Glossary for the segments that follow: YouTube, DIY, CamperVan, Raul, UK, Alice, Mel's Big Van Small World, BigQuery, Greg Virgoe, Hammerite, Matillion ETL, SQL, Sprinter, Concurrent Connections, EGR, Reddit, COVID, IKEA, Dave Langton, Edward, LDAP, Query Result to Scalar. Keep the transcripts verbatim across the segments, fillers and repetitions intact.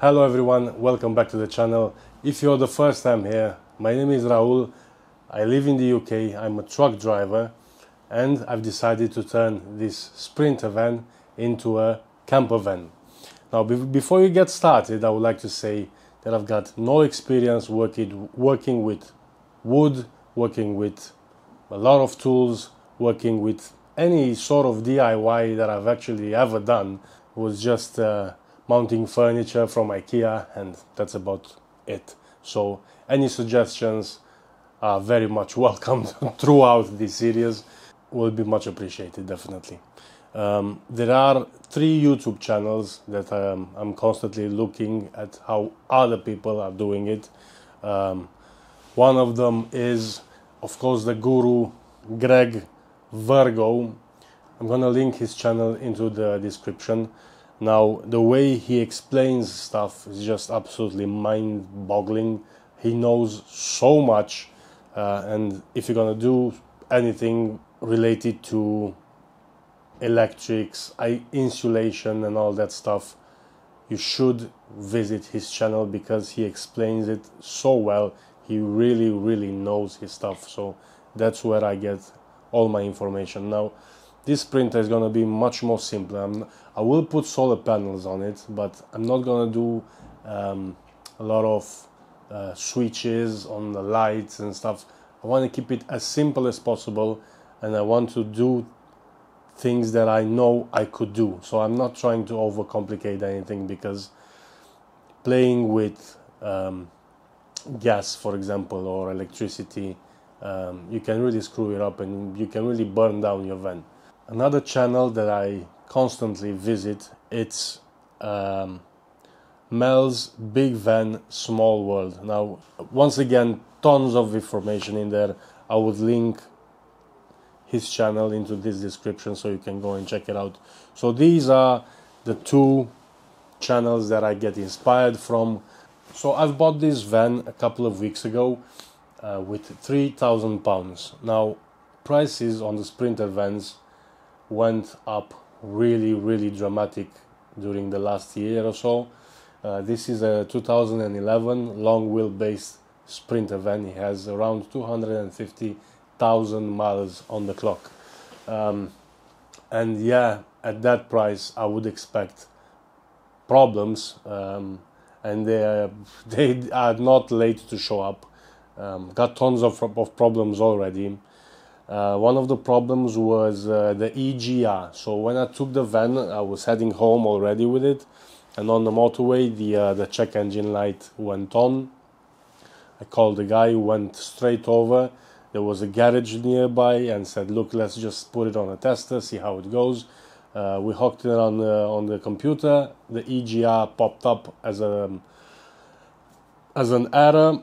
Hello everyone, welcome back to the channel. If you're the first time here, my name is Raul, I live in the U K, I'm a truck driver and I've decided to turn this Sprinter van into a camper van. Now be before you get started, I would like to say that I've got no experience working, working with wood, working with a lot of tools, working with any sort of D I Y that I've actually ever done. It was just uh, mounting furniture from IKEA, and that's about it. So any suggestions are very much welcome throughout this series, will be much appreciated, definitely. Um, there are three YouTube channels that um, I'm constantly looking at how other people are doing it. Um, one of them is, of course, the guru Greg Virgoe. I'm gonna link his channel into the description. Now, the way he explains stuff is just absolutely mind-boggling. He knows so much, uh, and if you're gonna do anything related to electrics, insulation and all that stuff, you should visit his channel because he explains it so well. He really, really knows his stuff, so that's where I get all my information. Now, this Sprinter is going to be much more simpler. I'm, I will put solar panels on it, but I'm not going to do um, a lot of uh, switches on the lights and stuff. I want to keep it as simple as possible, and I want to do things that I know I could do. So I'm not trying to overcomplicate anything, because playing with um, gas, for example, or electricity, um, you can really screw it up and you can really burn down your van. Another channel that I constantly visit, it's um, Mel's Big Van Small World. Now, once again, tons of information in there. I would link his channel into this description so you can go and check it out. So these are the two channels that I get inspired from. So I've bought this van a couple of weeks ago uh, with three thousand pounds. Now, prices on the Sprinter vans went up really, really dramatic during the last year or so. Uh, this is a two thousand eleven long wheelbase Sprinter van. It has around two hundred fifty thousand miles on the clock. Um, and yeah, at that price, I would expect problems. Um, and they are, they are not late to show up. Um, got tons of, of problems already. Uh, one of the problems was uh, the E G R. So when I took the van, I was heading home already with it, and on the motorway, the uh, the check engine light went on. I called the guy, went straight over. There was a garage nearby, and said, "Look, let's just put it on a tester, see how it goes." Uh, we hooked it on the, on the computer. The E G R popped up as a as an error.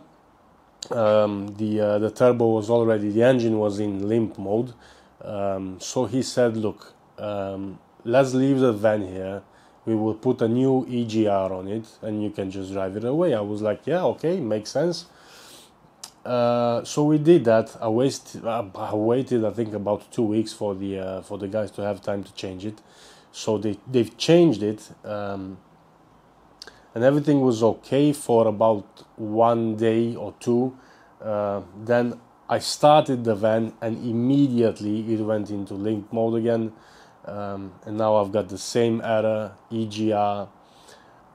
Um, the uh, the turbo was already, the engine was in limp mode, um, so he said, look, um, let's leave the van here, we will put a new E G R on it and you can just drive it away. I was like, yeah, okay, makes sense. Uh, so we did that. I, waste, I waited I think about two weeks for the uh, for the guys to have time to change it. So they, they've changed it, um, and everything was okay for about one day or two. Uh, then I started the van and immediately it went into limp mode again. Um, and now I've got the same error, E G R,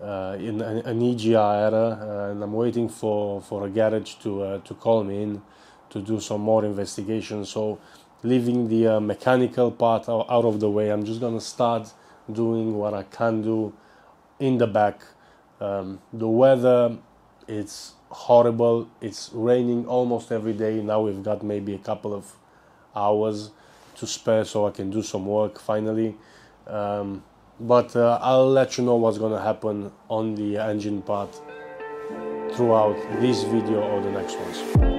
uh, in, an E G R error. Uh, and I'm waiting for, for a garage to, uh, to call me in to do some more investigation. So leaving the uh, mechanical part out of the way, I'm just going to start doing what I can do in the back. Um, the weather, it's horrible, it's raining almost every day. Now we've got maybe a couple of hours to spare so I can do some work finally. Um, but uh, I'll let you know what's gonna happen on the engine part throughout this video or the next ones.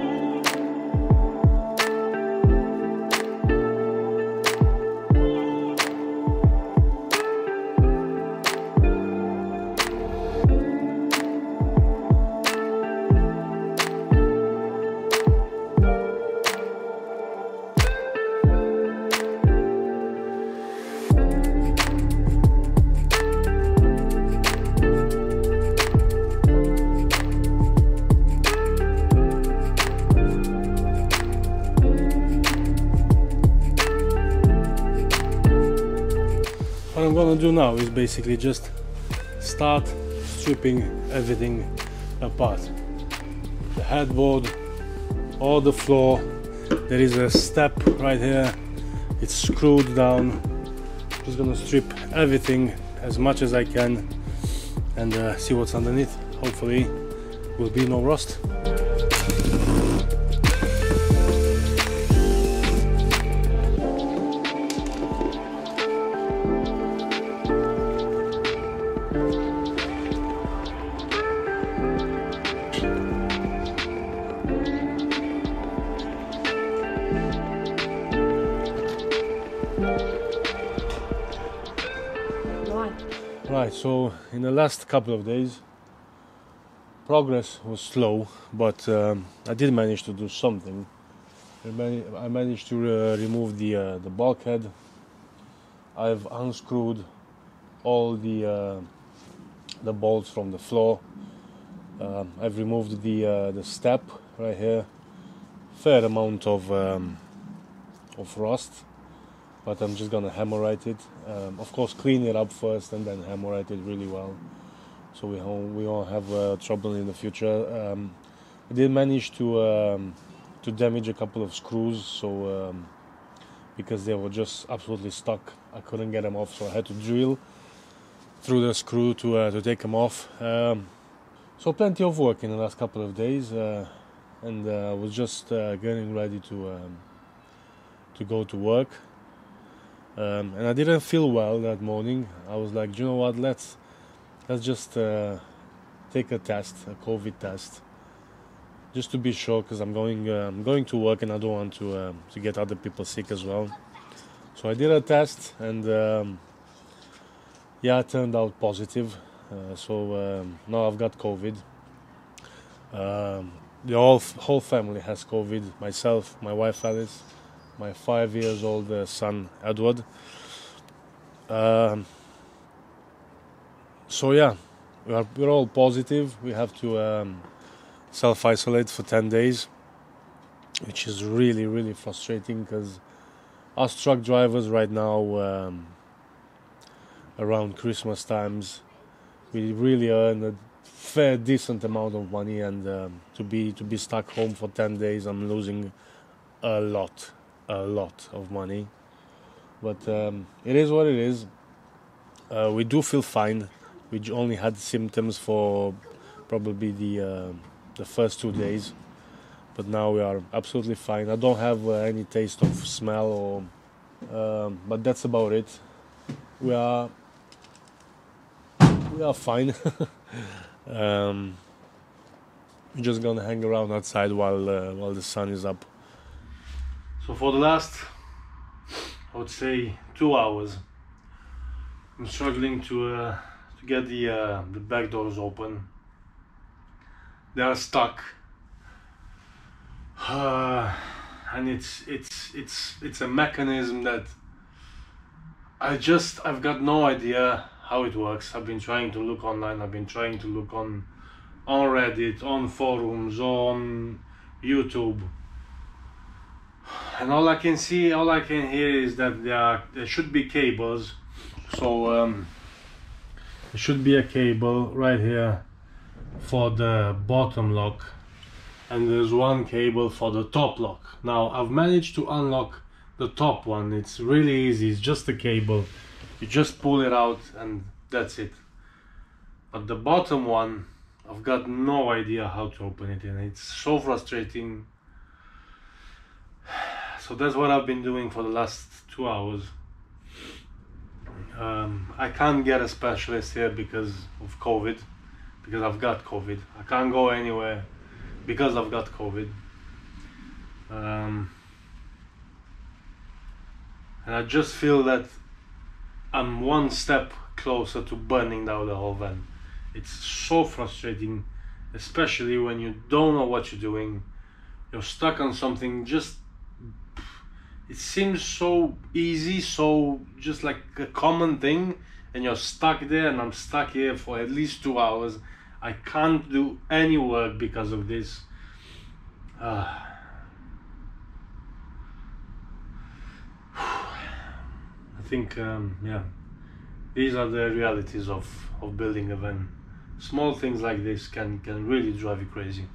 I'm gonna do now is basically just start stripping everything apart. The headboard or the floor. There is a step right here, it's screwed down. Just gonna strip everything as much as I can and uh, see what's underneath. Hopefully will be no rust. Right, so in the last couple of days progress was slow, but um, I did manage to do something. I managed to uh, remove the uh, the bulkhead. I've unscrewed all the uh, the bolts from the floor. Uh, I've removed the uh, the step right here. Fair amount of um, of rust. But I'm just gonna hammerite it. Um, of course, clean it up first and then hammerite it really well, so we won't we won't have uh, trouble in the future. Um, I did manage to um, to damage a couple of screws, so um, because they were just absolutely stuck, I couldn't get them off, so I had to drill through the screw to uh, to take them off. Um, so plenty of work in the last couple of days, uh, and uh, I was just uh, getting ready to um, to go to work. Um, and I didn't feel well that morning. I was like, you know what, let's let's just uh, take a test, a COVID test, just to be sure, because I'm going uh, I'm going to work and I don't want to uh, to get other people sick as well. So I did a test, and um, yeah, it turned out positive. Uh, so um, now I've got COVID. Um, the whole whole family has COVID. Myself, my wife Alice, my five years old son Edward. Um, so yeah, we are, we're all positive. We have to um, self-isolate for ten days, which is really, really frustrating, because us truck drivers right now, um, around Christmas times, we really earn a fair decent amount of money, and um, to be to be stuck home for ten days, I'm losing a lot. A lot of money, but um, it is what it is. Uh, we do feel fine. We only had symptoms for probably the uh, the first two days, but now we are absolutely fine. I don't have uh, any taste of smell, or um, but that's about it. We are we are fine. um, we're just gonna hang around outside while uh, while the sun is up. So for the last, I would say, two hours, I'm struggling to uh, to get the uh, the back doors open. They are stuck, uh, and it's it's it's it's a mechanism that I just I've got no idea how it works. I've been trying to look online. I've been trying to look on on Reddit, on forums, on YouTube. And all I can see, all I can hear is that there, are, there should be cables. So um, there should be a cable right here for the bottom lock, and there's one cable for the top lock. Now I've managed to unlock the top one. It's really easy. It's just a cable. You just pull it out and that's it. But the bottom one, I've got no idea how to open it, and it's so frustrating. So that's what I've been doing for the last two hours. Um, I can't get a specialist here because of COVID, because I've got COVID. I can't go anywhere because I've got COVID. Um, and I just feel that I'm one step closer to burning down the whole van. It's so frustrating, especially when you don't know what you're doing. You're stuck on something. Just it seems so easy, so just like a common thing, and you're stuck there, and I'm stuck here for at least two hours. I can't do any work because of this. Uh, I think, um, yeah, these are the realities of, of building a van. Small things like this can, can really drive you crazy.